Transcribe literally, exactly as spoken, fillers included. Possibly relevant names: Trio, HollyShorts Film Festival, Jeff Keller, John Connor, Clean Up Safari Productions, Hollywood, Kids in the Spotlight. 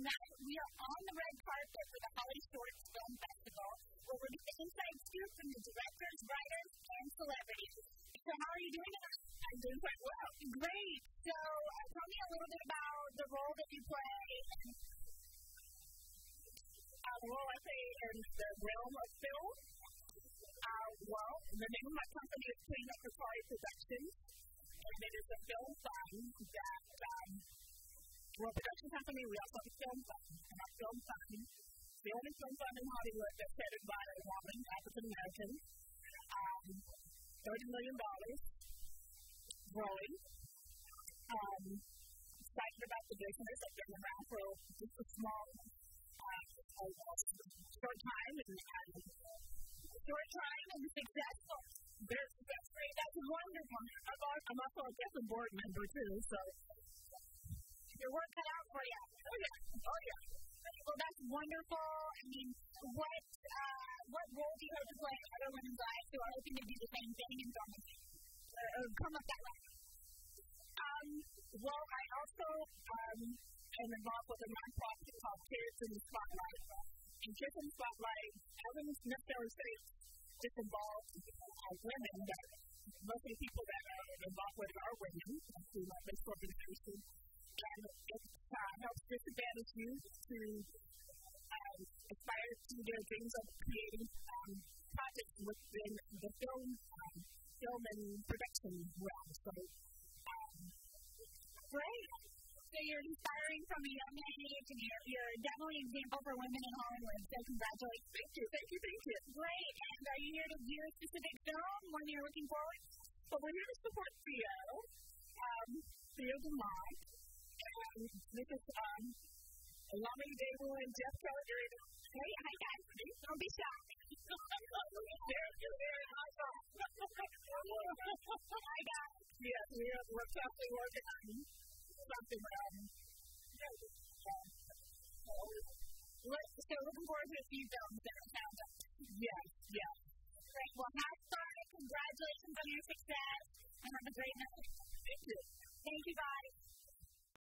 tonight we are on the red carpet for the HollyShorts Film Festival, where we're getting inside scoop from the directors, writers, and celebrities. So how are you doing tonight? I'm doing quite well. Great. So uh, tell me a little bit about the role that you play in uh, the role I play in the realm of film. Uh, well, the name of my company is Clean Up Safari Productions, and it is a film fund that um, We're a production company. We also have a film fund, and our film fund is the only film fund in Hollywood that's headed by a woman, African American, um, thirty million dollars, growing. Um, excited about the business. I've been around for just a small, uh, a short time, and short time and successful. Their success rate, that's wonderful. I'm also a guest and board member too, so. Your work cut out for you. Oh yeah, oh yeah. Well, that's wonderful. I mean, what uh, what role do you hope to play in other women's lives who are hoping to do the same thing and don't uh, come up that way? Um, well, I also um, am involved with a nonprofit called Kids in the Spotlight. And Kids in the Spotlight, I wouldn't necessarily say just involved uh, women, but most of the people that are involved with are women through my base organization. And it uh, helps disadvantaged youth to um, aspire to their dreams of creating um, projects within the film, um, film and production realm. So, um, great. So you're inspiring from a young age, and you're, you're definitely an example for women in Hollywood. So congratulations. Thank you, thank you, thank you. Great. And are you here to view a specific film, one you're looking forward to? So we're here to support Trio, um, Trio Demont. Um, this is um, a lovely day and Jeff Keller. Hey, hi guys. Don't be shy. There's you there. Hi guys. Yes, we are we're softly working on something. Um, so looking forward to a few films that are found up. Yes, yes. Great. Well, have fun. Congratulations on your success. And have a great night. Thank you.